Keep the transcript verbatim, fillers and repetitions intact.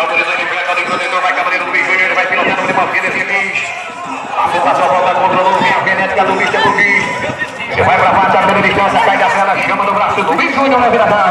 autorizando de perto, ali pro dentro, vai cavaleiro do Luiz Júnior, ele vai pilotando o Deportivo, Luiz. Você passou a volta contra o Luiz, benéfica do Luiz, é do Luiz. Você vai pra baixo, a grande distância, cai da perna, chama no braço do Luiz Júnior na virada.